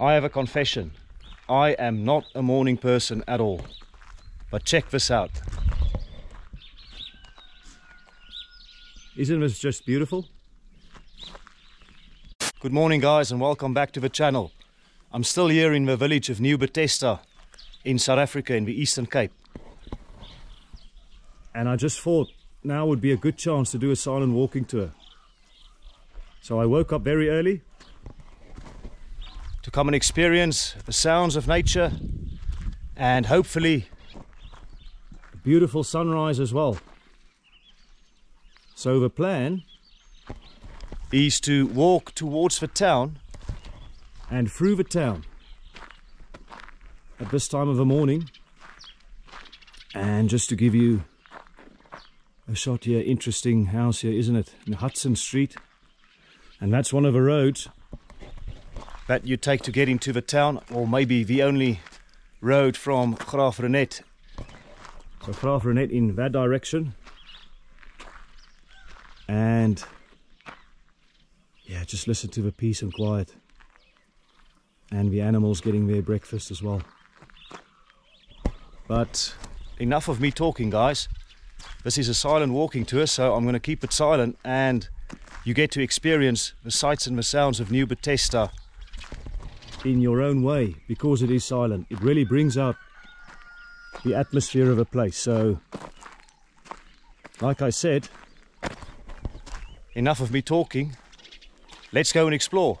I have a confession. I am not a morning person at all. But check this out. Isn't this just beautiful? Good morning, guys, and welcome back to the channel. I'm still here in the village of Nieu-Bethesda in South Africa in the Eastern Cape. And I just thought now would be a good chance to do a silent walking tour. So I woke up very early to come and experience the sounds of nature and hopefully a beautiful sunrise as well. So the plan is to walk towards the town and through the town at this time of the morning. And just to give you a shot here, interesting house here, isn't it? In Hudson Street. And that's one of the roads that you take to get into the town, or maybe the only road from Graaff-Reinet. So Graaff-Reinet in that direction. And yeah, just listen to the peace and quiet. And the animals getting their breakfast as well. But enough of me talking, guys. This is a silent walking tour, so I'm going to keep it silent and you get to experience the sights and the sounds of Nieu-Bethesda in your own way, because it is silent. It really brings out the atmosphere of a place. So, like I said, enough of me talking. Let's go and explore.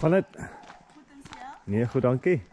Gaan dit? Goed en sleg? Nee, goed, dankie.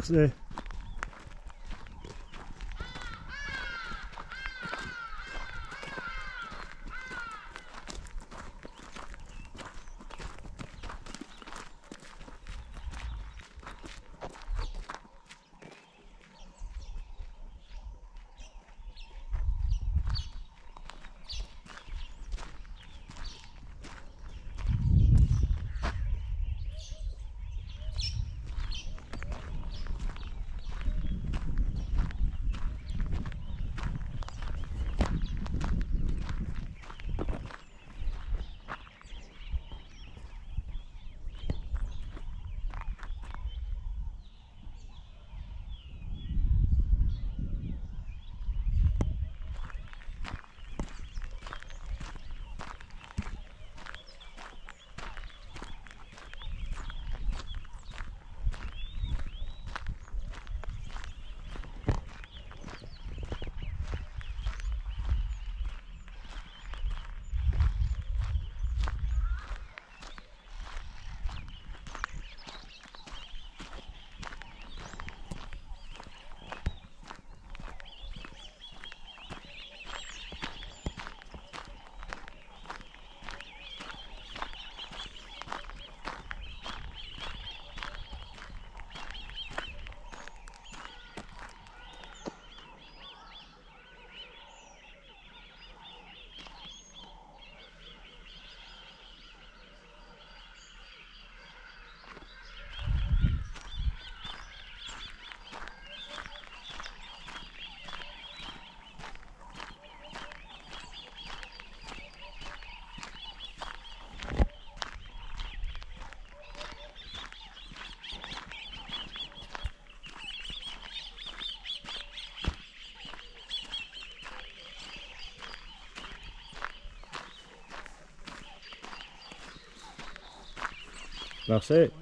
box there. That's it.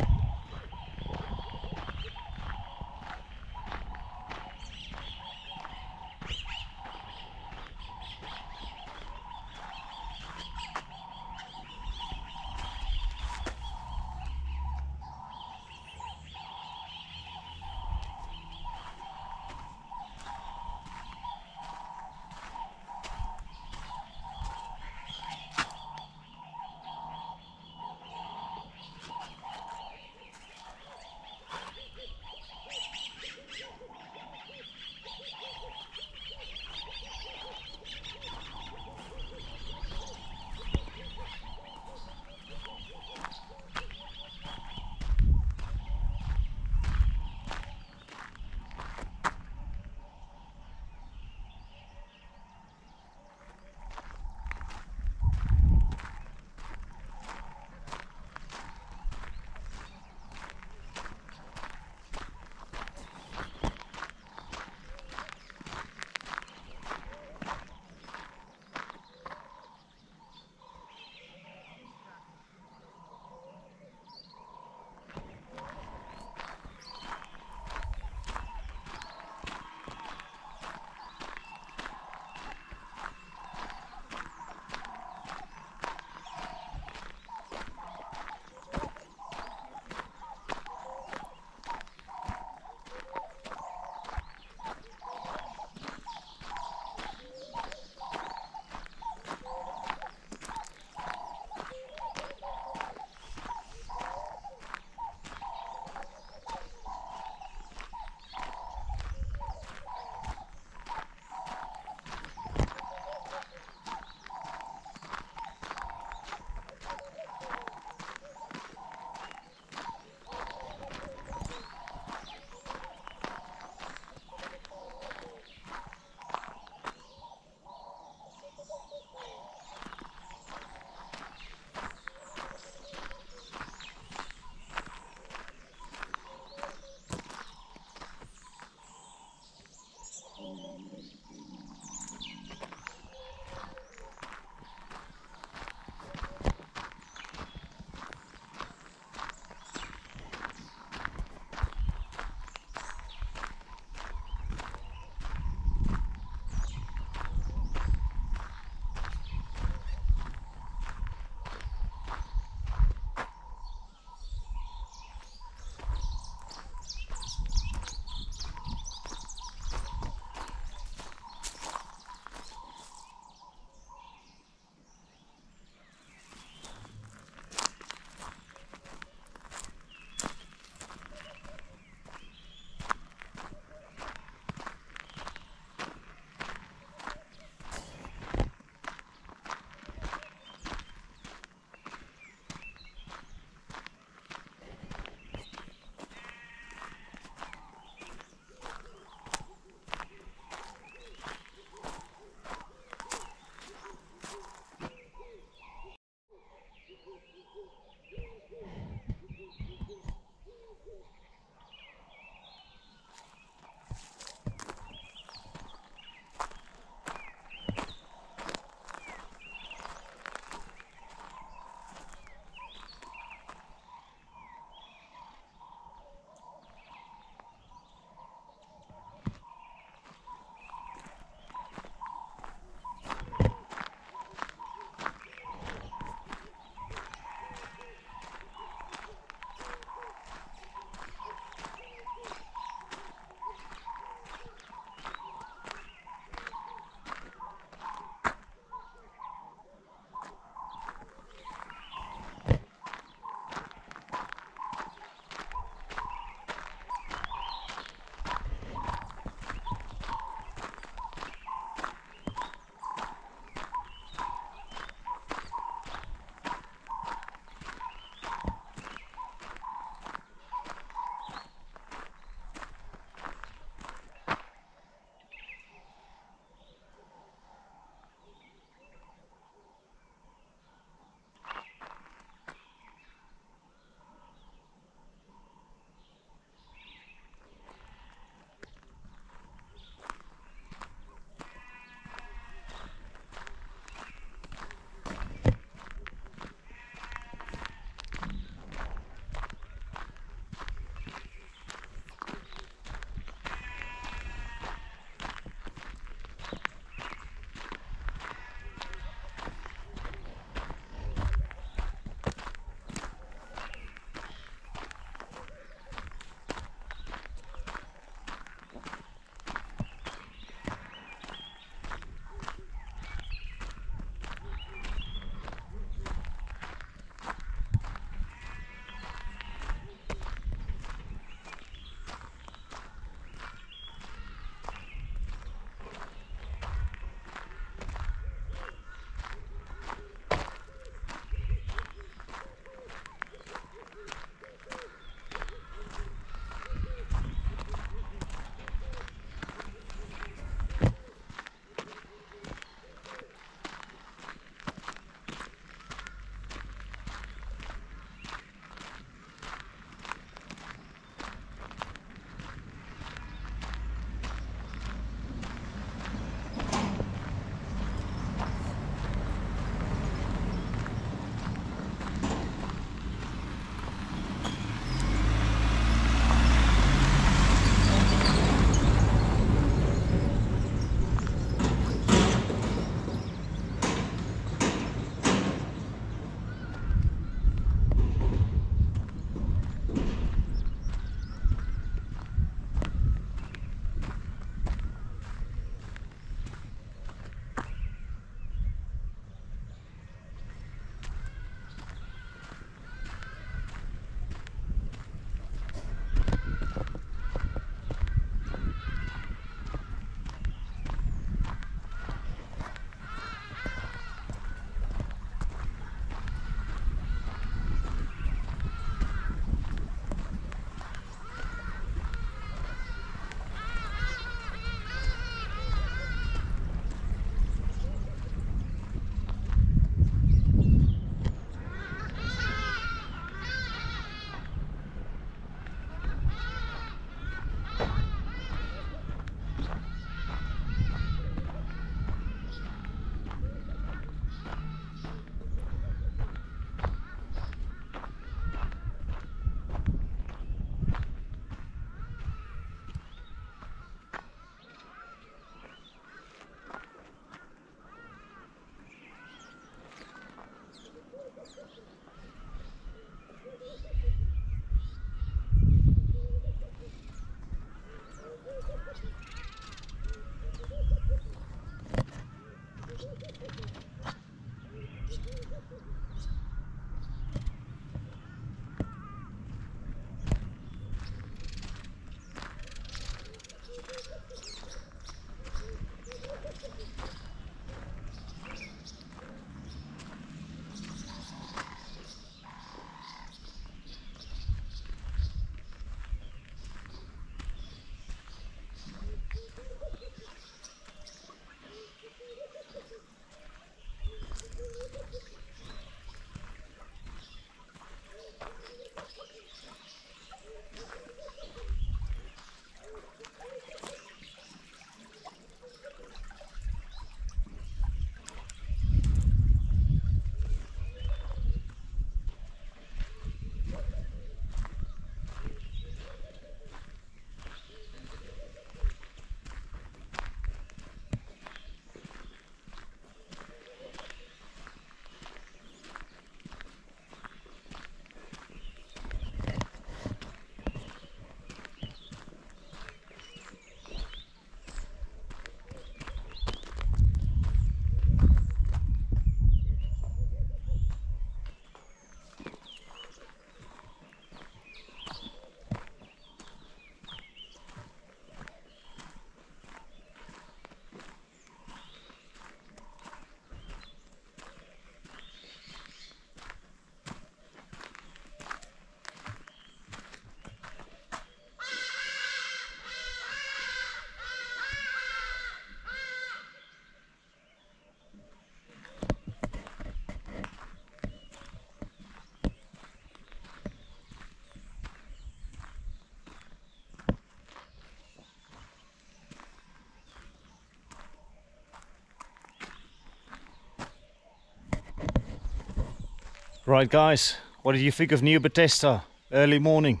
Right guys, what did you think of Nieu-Bethesda early morning?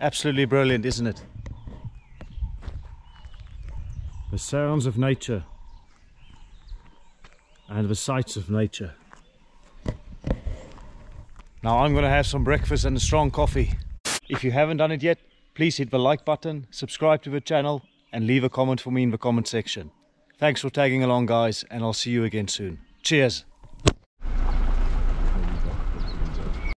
Absolutely brilliant, isn't it? The sounds of nature and the sights of nature. Now I'm gonna have some breakfast and a strong coffee. If you haven't done it yet, please hit the like button, subscribe to the channel and leave a comment for me in the comment section. Thanks for tagging along guys, and I'll see you again soon. Cheers!